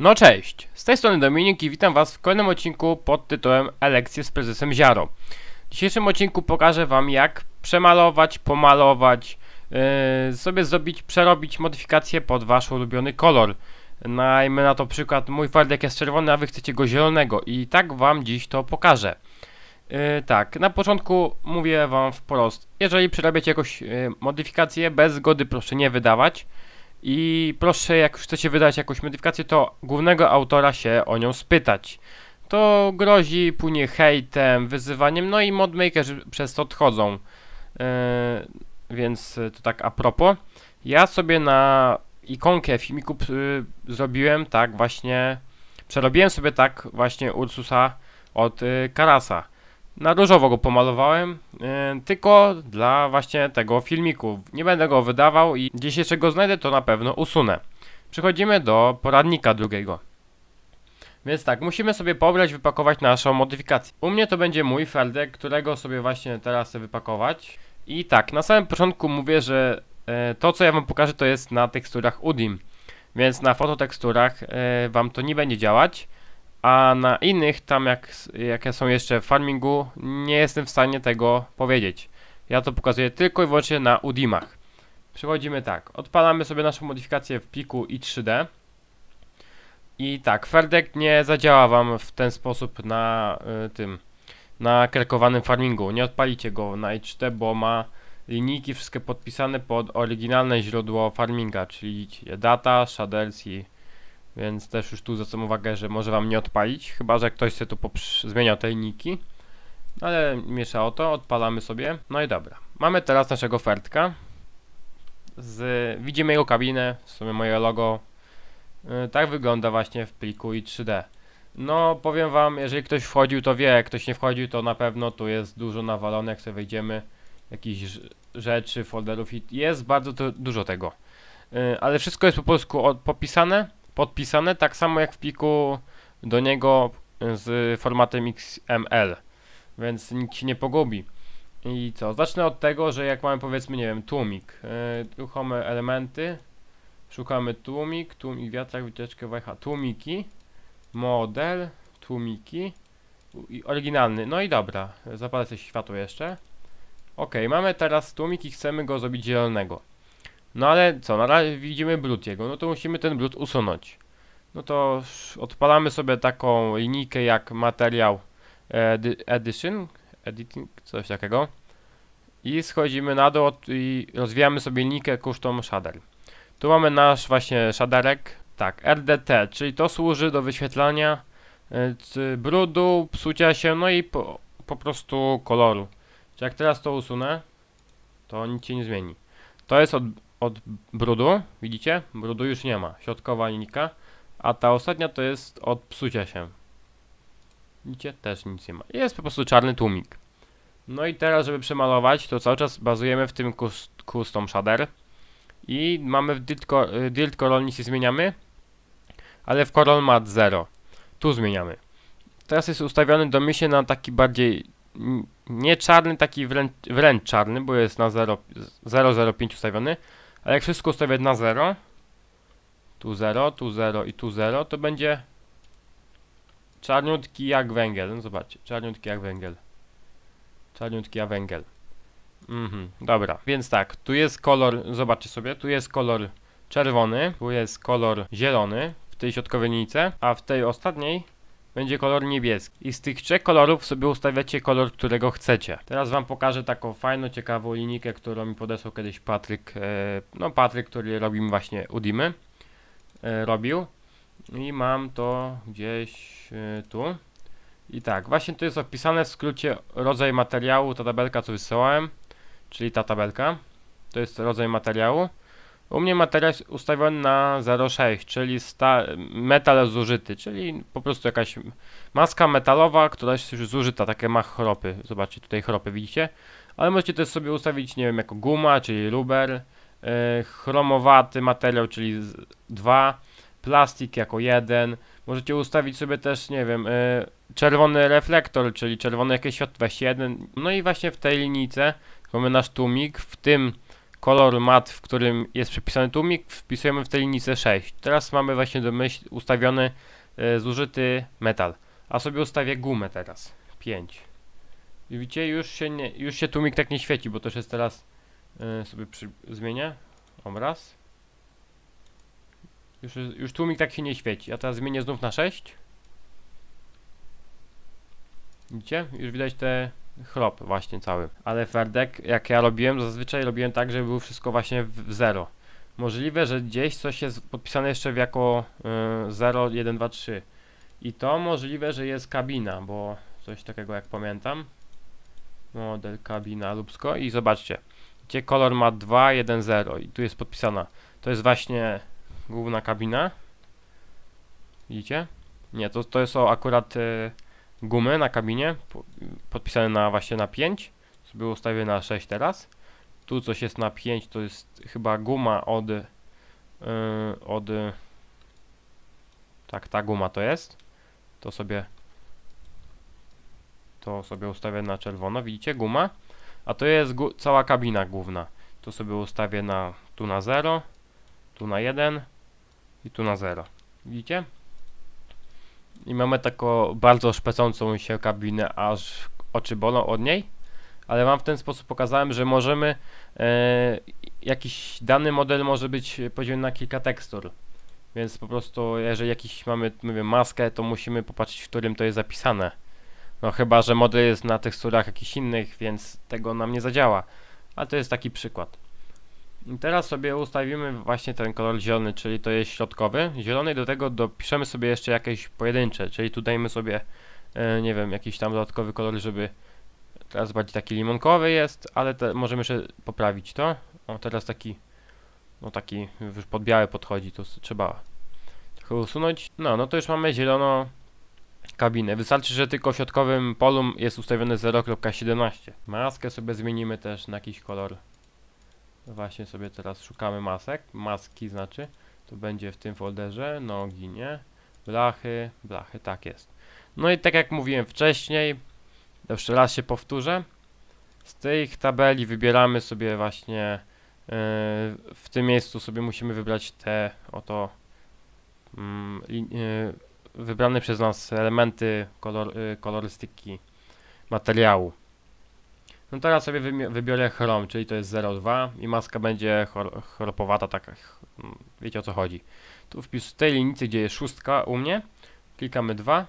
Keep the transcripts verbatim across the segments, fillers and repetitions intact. No cześć, z tej strony Dominik i witam Was w kolejnym odcinku pod tytułem E-lekcje z Prezesem Ziaro. W dzisiejszym odcinku pokażę Wam, jak przemalować, pomalować, yy, sobie zrobić, przerobić modyfikacje pod Wasz ulubiony kolor. Najmniej na to przykład mój Ferdek jest czerwony, a Wy chcecie go zielonego i tak Wam dziś to pokażę. Yy, tak, na początku mówię Wam wprost, jeżeli przerabiacie jakąś yy, modyfikację, bez zgody proszę nie wydawać. I proszę, jak już chcecie wydać jakąś modyfikację, to głównego autora się o nią spytać. To grozi później hejtem, wyzywaniem, no i modmakerzy przez to odchodzą. Yy, więc to tak a propos. Ja sobie na ikonkę filmiku yy, zrobiłem tak właśnie, przerobiłem sobie tak właśnie Ursusa od yy, Karasa. Na różowo go pomalowałem, yy, tylko dla właśnie tego filmiku. Nie będę go wydawał i dzisiejszego czego znajdę, to na pewno usunę. Przechodzimy do poradnika drugiego. Więc tak, musimy sobie pobrać, wypakować naszą modyfikację. U mnie to będzie mój Ferdek, którego sobie właśnie teraz chcę wypakować. I tak, na samym początku mówię, że yy, to co ja Wam pokażę, to jest na teksturach U D I M. Więc na fototeksturach yy, Wam to nie będzie działać. A na innych, tam jak, jakie są jeszcze w farmingu, nie jestem w stanie tego powiedzieć. Ja to pokazuję tylko i wyłącznie na U D I M-ach. Przechodzimy tak, odpalamy sobie naszą modyfikację w pliku i trzy d. I tak, Ferdek nie zadziała Wam w ten sposób na y, tym, na krekowanym farmingu. Nie odpalicie go na i trzy d, bo ma linijki wszystkie podpisane pod oryginalne źródło farminga, czyli data, shaders i... Więc też już tu zwracam uwagę, że może Wam nie odpalić, chyba że ktoś sobie tu zmieniał te linijki. Ale miesza o to, odpalamy sobie. No i dobra, mamy teraz naszego Ferdka. Z... Widzimy jego kabinę, w sumie moje logo. Yy, tak wygląda właśnie w pliku i trzy d. No powiem Wam, jeżeli ktoś wchodził, to wie, jak ktoś nie wchodził, to na pewno tu jest dużo nawalone, jak sobie wejdziemy. Jakichś rzeczy, folderów i jest bardzo to, dużo tego. Yy, ale wszystko jest po polsku od, popisane. Podpisane tak samo jak w pliku do niego z formatem X M L, więc nikt się nie pogubi. I co? Zacznę od tego, że jak mamy powiedzmy, nie wiem, tłumik, yy, ruchome elementy, szukamy tłumik, tłumik, wiatrak, wycieczkę, wajcha, tłumiki, model, tłumiki, i oryginalny, no i dobra, zapalę sobie światło jeszcze. Ok, mamy teraz tłumik i chcemy go zrobić zielonego. No ale co, na razie widzimy brud jego, no to musimy ten brud usunąć. No to odpalamy sobie taką linijkę jak materiał edition, editing, coś takiego. I schodzimy na dół i rozwijamy sobie linijkę custom shader. Tu mamy nasz właśnie shaderek, tak, R D T, czyli to służy do wyświetlania brudu, psucia się, no i po, po prostu koloru. Czyli jak teraz to usunę, to nic się nie zmieni. To jest od... od brudu, widzicie? Brudu już nie ma, środkowa linijka, a ta ostatnia to jest od psucia się. Widzicie? Też nic nie ma. Jest po prostu czarny tłumik. No i teraz, żeby przemalować, to cały czas bazujemy w tym custom shader i mamy w Dirt Corral nic nie zmieniamy, ale w Corral Mat zero. Tu zmieniamy. Teraz jest ustawiony domyślnie na taki bardziej nie czarny, taki wręcz, wręcz czarny, bo jest na zero zero pięć ustawiony. Ale jak wszystko ustawię na zero, tu zero, tu zero i tu zero, to będzie czarniutki jak węgiel. No zobaczcie, czarniutki jak węgiel. Czarniutki jak węgiel. Mhm, dobra, więc tak, tu jest kolor, zobaczcie sobie, tu jest kolor czerwony, tu jest kolor zielony w tej środkowej linijce, a w tej ostatniej będzie kolor niebieski. I z tych trzech kolorów sobie ustawiacie kolor, którego chcecie. Teraz Wam pokażę taką fajną, ciekawą linijkę, którą mi podesłał kiedyś Patryk. No Patryk, który robi mi właśnie udimy. Robił. I mam to gdzieś tu. I tak, właśnie tu jest opisane w skrócie rodzaj materiału, ta tabelka, co wysyłałem. Czyli ta tabelka. To jest rodzaj materiału. U mnie materiał jest ustawiony na zero przecinek sześć, czyli metal zużyty, czyli po prostu jakaś maska metalowa, która jest już zużyta, takie ma chropy. Zobaczcie, tutaj chropy, widzicie? Ale możecie też sobie ustawić, nie wiem, jako guma, czyli rubber, yy, chromowaty materiał, czyli dwa, plastik jako jeden. Możecie ustawić sobie też, nie wiem, yy, czerwony reflektor, czyli czerwone jakieś światło dwadzieścia jeden. No i właśnie w tej linijce mamy nasz tłumik, w tym kolor mat, w którym jest przypisany tłumik, wpisujemy w tej linijce sześć. Teraz mamy właśnie domyśl, ustawiony e, zużyty metal. A sobie ustawię gumę teraz. pięć. I widzicie, już się, nie, już się tłumik tak nie świeci, bo też jest teraz... E, sobie przy, zmienię. Obraz. Już, już tłumik tak się nie świeci. A teraz zmienię znów na sześć. Widzicie? Już widać te... chlop właśnie cały, ale Ferdek, jak ja robiłem, zazwyczaj robiłem tak, żeby było wszystko właśnie w zero. Możliwe, że gdzieś coś jest podpisane jeszcze w jako y, zero, jeden, dwa, trzy. I to możliwe, że jest kabina, bo coś takiego jak pamiętam. Model kabina lubsko i zobaczcie. Gdzie kolor ma dwa, jeden, zero i tu jest podpisana. To jest właśnie główna kabina. Widzicie? Nie, to, to są akurat... Y, gumy na kabinie, podpisane na właśnie na pięć, sobie ustawię na sześć teraz. Tu coś jest na pięć, to jest chyba guma od, yy, od, tak, ta guma to jest, to sobie, to sobie ustawię na czerwono, widzicie, guma, a to jest gu, cała kabina główna, to sobie ustawię na, tu na zero, tu na jeden i tu na zero, widzicie? I mamy taką bardzo szpecącą się kabinę, aż oczy bolą od niej. Ale wam w ten sposób pokazałem, że możemy e, jakiś dany model może być podzielony na kilka tekstur. Więc po prostu jeżeli jakiś mamy, mówię, maskę, to musimy popatrzeć, w którym to jest zapisane. No chyba, że model jest na teksturach jakichś innych, więc tego nam nie zadziała. Ale to jest taki przykład. I teraz sobie ustawimy właśnie ten kolor zielony, czyli to jest środkowy. Zielony, do tego dopiszemy sobie jeszcze jakieś pojedyncze, czyli tu dajmy sobie, e, nie wiem, jakiś tam dodatkowy kolor, żeby teraz bardziej taki limonkowy jest, ale te, możemy jeszcze poprawić to. O, teraz taki, no taki już pod biały podchodzi, to trzeba trochę usunąć. No, no to już mamy zielono kabinę. Wystarczy, że tylko w środkowym polu jest ustawione zero kropka siedemnaście. Maskę sobie zmienimy też na jakiś kolor. Właśnie sobie teraz szukamy masek, maski znaczy, to będzie w tym folderze, nogi nie, blachy, blachy, tak jest. No i tak jak mówiłem wcześniej, jeszcze raz się powtórzę, z tych tabeli wybieramy sobie właśnie, yy, w tym miejscu sobie musimy wybrać te oto yy, yy, wybrane przez nas elementy kolor, yy, kolorystyki materiału. No teraz sobie wybiorę chrom, czyli to jest zero przecinek dwa i maska będzie chor choropowata, taka, wiecie o co chodzi. Tu wpis w tej linijce, gdzie jest szóstka u mnie, klikamy dwa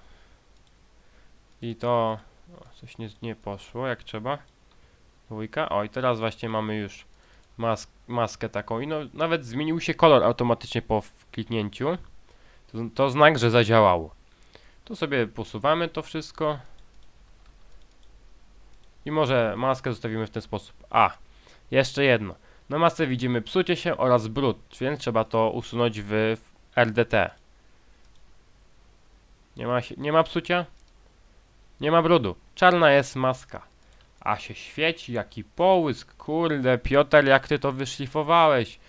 i to o, coś nie, nie poszło jak trzeba. Dwójka, o i teraz właśnie mamy już mas maskę taką i no, nawet zmienił się kolor automatycznie po kliknięciu. To, to znak, że zadziałało. Tu sobie posuwamy to wszystko. I może maskę zostawimy w ten sposób. A, jeszcze jedno. Na masce widzimy psucie się oraz brud, więc trzeba to usunąć w R D T. Nie ma, nie ma psucia, nie ma brudu. Czarna jest maska. A się świeci, jaki połysk. Kurde, Piotr, jak ty to wyszlifowałeś.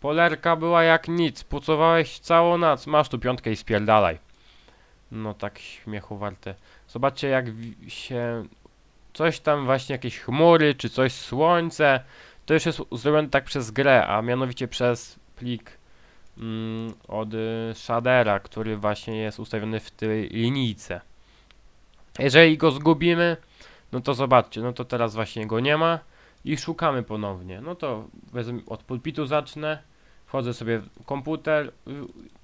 Polerka była jak nic, pucowałeś całą noc. Masz tu piątkę i spierdalaj. No tak śmiechu warte. Zobaczcie, jak się... Coś tam właśnie, jakieś chmury, czy coś, słońce. To już jest zrobione tak przez grę, a mianowicie przez plik mm, od y, shadera, który właśnie jest ustawiony w tej linijce. Jeżeli go zgubimy, no to zobaczcie, no to teraz właśnie go nie ma i szukamy ponownie. No to wezmę, od pulpitu zacznę, wchodzę sobie w komputer,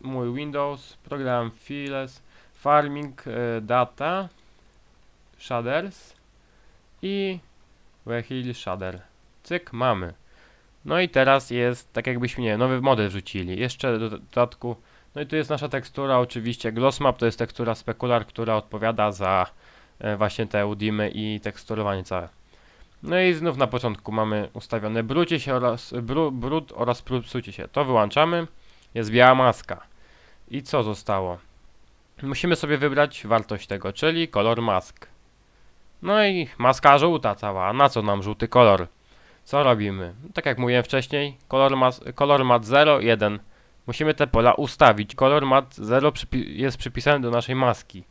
mój Windows, program Files, Farming, y, Data, Shaders. I Wehil Shader. Cyk, mamy. No i teraz jest, tak jakbyśmy, nie, nowy model wrzucili. Jeszcze do dodatku. No i tu jest nasza tekstura, oczywiście. Gloss Map to jest tekstura Specular, która odpowiada za e, właśnie te udimy i teksturowanie całe. No i znów na początku mamy ustawione brucie się oraz, bru, brud oraz psucie się. To wyłączamy. Jest biała maska. I co zostało? Musimy sobie wybrać wartość tego, czyli kolor mask. No i maska żółta cała, a na co nam żółty kolor? Co robimy? No, tak jak mówiłem wcześniej, kolor, mas kolor mat zero, jeden. Musimy te pola ustawić. Kolor mat zero przypi jest przypisany do naszej maski.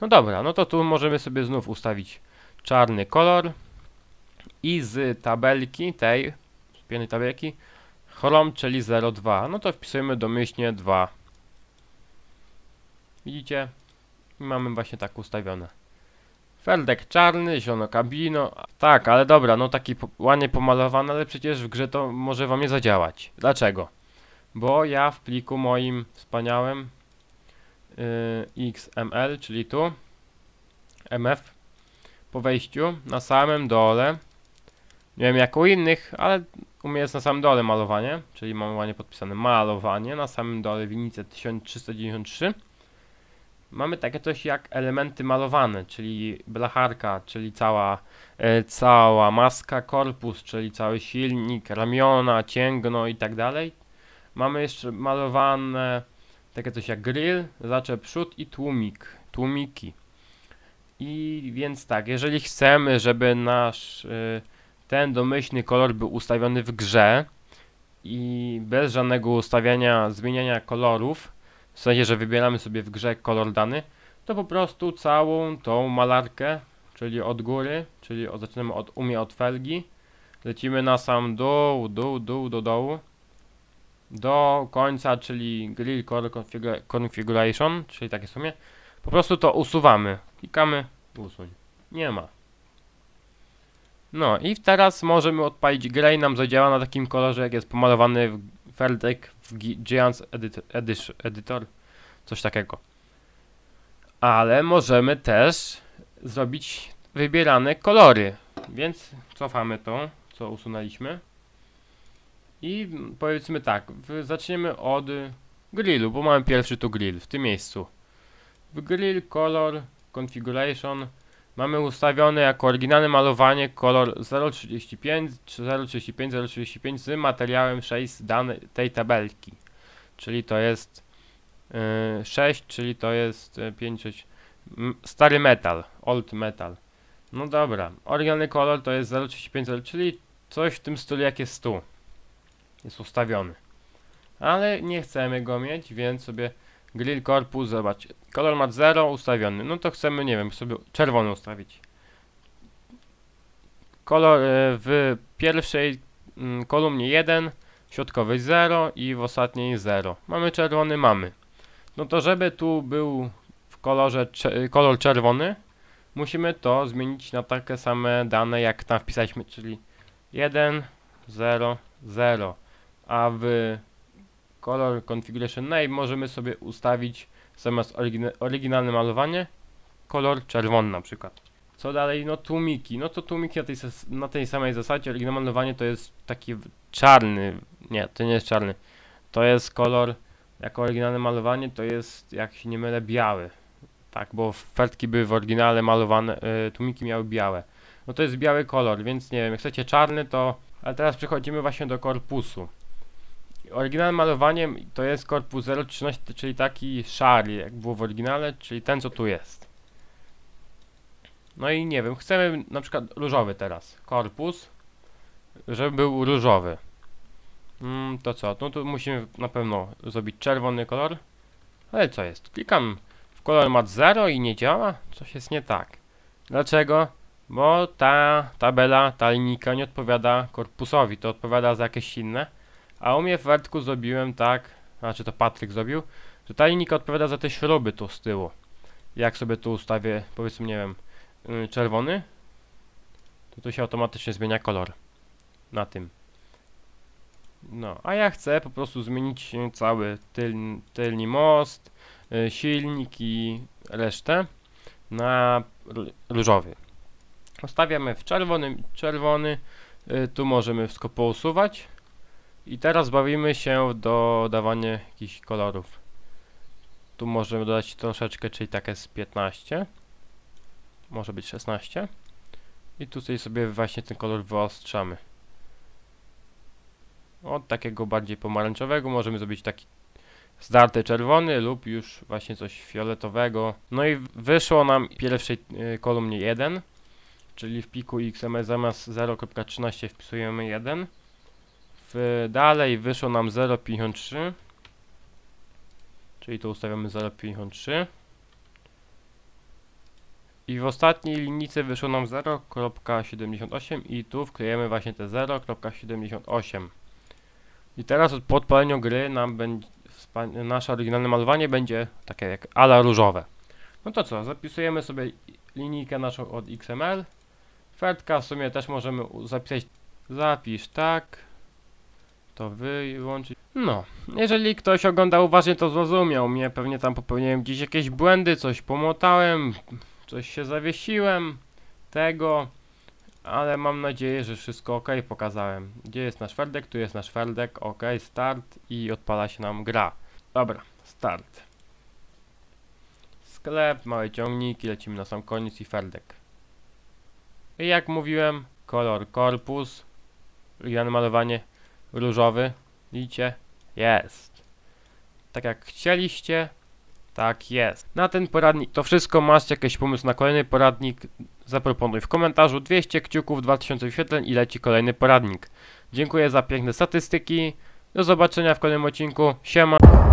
No dobra, no to tu możemy sobie znów ustawić czarny kolor. I z tabelki tej skupionej tabelki Chrome, czyli zero dwa. No to wpisujemy domyślnie dwa. Widzicie? I mamy właśnie tak ustawione. Ferdek czarny, zielono kabino. Tak, ale dobra, no taki ładnie pomalowany, ale przecież w grze to może wam nie zadziałać. Dlaczego? Bo ja w pliku moim wspaniałym yy, X M L, czyli tu M F, po wejściu na samym dole, nie wiem jak u innych, ale u mnie jest na samym dole malowanie, czyli mam ładnie podpisane malowanie, na samym dole winnice tysiąc trzysta dziewięćdziesiąt trzy. Mamy takie coś jak elementy malowane, czyli blacharka, czyli cała, e, cała maska, korpus, czyli cały silnik, ramiona, cięgno i tak dalej. Mamy jeszcze malowane takie coś jak grill, zaczep, przód i tłumik, tłumiki. I więc tak, jeżeli chcemy, żeby nasz y, ten domyślny kolor był ustawiony w grze i bez żadnego ustawiania, zmieniania kolorów, w sensie, że wybieramy sobie w grze kolor dany, to po prostu całą tą malarkę, czyli od góry, czyli od, zaczynamy od u mnie od felgi, lecimy na sam dół, dół, dół, do dołu, do końca, czyli grill color configuration, czyli takie w sumie, po prostu to usuwamy, klikamy, usuń, nie ma. No i teraz możemy odpalić grę i nam zadziała na takim kolorze, jak jest pomalowany w Ferdek w Giants Editor, coś takiego. Ale możemy też zrobić wybierane kolory, więc cofamy to, co usunęliśmy. I powiedzmy tak, zaczniemy od grillu, bo mamy pierwszy tu grill w tym miejscu. W grill color configuration mamy ustawione jako oryginalne malowanie kolor zero trzydzieści pięć, zero trzydzieści pięć, zero trzydzieści pięć z materiałem sześć danej tej tabelki. Czyli to jest yy, sześć, czyli to jest yy, pięć, sześć, stary metal, old metal. No dobra, oryginalny kolor to jest zero trzydzieści pięć, czyli coś w tym stylu jak jest tu. Jest ustawiony. Ale nie chcemy go mieć, więc sobie grill korpus, zobacz, kolor ma zero ustawiony, no to chcemy, nie wiem, sobie czerwony ustawić. Kolor w pierwszej kolumnie jeden, środkowej zero i w ostatniej zero. Mamy czerwony, mamy. No to żeby tu był w kolorze kolor czerwony, musimy to zmienić na takie same dane jak tam wpisaliśmy, czyli jeden, zero, zero, a w Color Configuration Name możemy sobie ustawić zamiast orygina- oryginalne malowanie kolor czerwony na przykład. Co dalej? No tłumiki. No to tłumiki na tej, na tej samej zasadzie. Oryginalne malowanie to jest taki czarny. Nie, to nie jest czarny. To jest kolor, jako oryginalne malowanie to jest, jak się nie mylę, biały. Tak, bo Ferdki były w oryginale malowane, y, tłumiki miały białe. No to jest biały kolor, więc nie wiem, jak chcecie czarny to... Ale teraz przechodzimy właśnie do korpusu. Oryginalnym malowaniem to jest korpus zero trzynaście, czyli taki szary, jak było w oryginale, czyli ten co tu jest. No i nie wiem, chcemy na przykład różowy teraz, korpus, żeby był różowy. Mm, to co, no tu musimy na pewno zrobić czerwony kolor, ale co jest, klikam w kolor mat zero i nie działa, coś jest nie tak. Dlaczego? Bo ta tabela, ta linijka nie odpowiada korpusowi, to odpowiada za jakieś inne. A u mnie w Ferdku zrobiłem tak, znaczy to Patryk zrobił, że ta linijka odpowiada za te śruby tu z tyłu. Jak sobie tu ustawię, powiedzmy, nie wiem, yy, czerwony, to tu się automatycznie zmienia kolor na tym. No, a ja chcę po prostu zmienić cały tylni, tylni most, yy, silnik i resztę na różowy. Ustawiamy w czerwonym, czerwony, yy, tu możemy wszystko pousuwać. I teraz bawimy się w dodawanie jakichś kolorów. Tu możemy dodać troszeczkę, czyli tak jest piętnaście. Może być szesnaście. I tutaj sobie właśnie ten kolor wyostrzamy. Od takiego bardziej pomarańczowego możemy zrobić taki zdarty czerwony lub już właśnie coś fioletowego. No i wyszło nam w pierwszej kolumnie jeden. Czyli w pliku X M L zamiast zero kropka trzynaście wpisujemy jeden. Dalej wyszło nam zero pięćdziesiąt trzy, czyli tu ustawiamy zero pięćdziesiąt trzy I w ostatniej linijce wyszło nam zero kropka siedemdziesiąt osiem i tu wklejemy właśnie te zero kropka siedemdziesiąt osiem. I teraz od podpaleniu gry nam będzie, nasze oryginalne malowanie będzie takie jak ala różowe. No to co, zapisujemy sobie linijkę naszą od X M L. Ferdka w sumie też możemy zapisać. Zapisz tak. To wyłączyć. No, jeżeli ktoś ogląda uważnie, to zrozumiał mnie. Pewnie tam popełniłem gdzieś jakieś błędy, coś pomotałem, coś się zawiesiłem, tego. Ale mam nadzieję, że wszystko ok pokazałem. Gdzie jest nasz Ferdek? Tu jest nasz Ferdek. Ok, start i odpala się nam gra. Dobra, start. Sklep, małe ciągniki, lecimy na sam koniec i Ferdek. I jak mówiłem, kolor korpus, oryginalne malowanie różowy. Widzicie? Jest. Tak jak chcieliście, tak jest. Na ten poradnik to wszystko. Masz jakiś pomysł na kolejny poradnik? Zaproponuj w komentarzu. Dwieście kciuków, dwa tysiące wyświetleń i leci kolejny poradnik. Dziękuję za piękne statystyki. Do zobaczenia w kolejnym odcinku. Siema.